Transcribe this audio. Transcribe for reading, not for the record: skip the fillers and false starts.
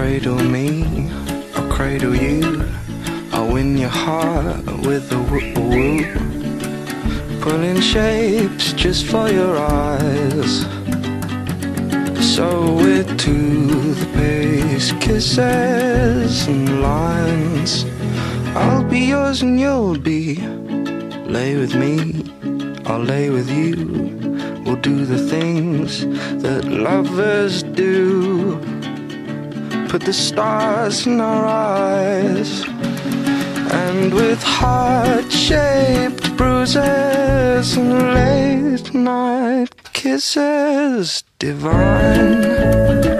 Cradle me, I'll cradle you. I'll win your heart with a woo-woo. Pulling shapes just for your eyes. Sew it to the pace, kisses and lines. I'll be yours and you'll be. Lay with me, I'll lay with you. We'll do the things that lovers do. Put the stars in our eyes, and with heart-shaped bruises and late-night kisses divine.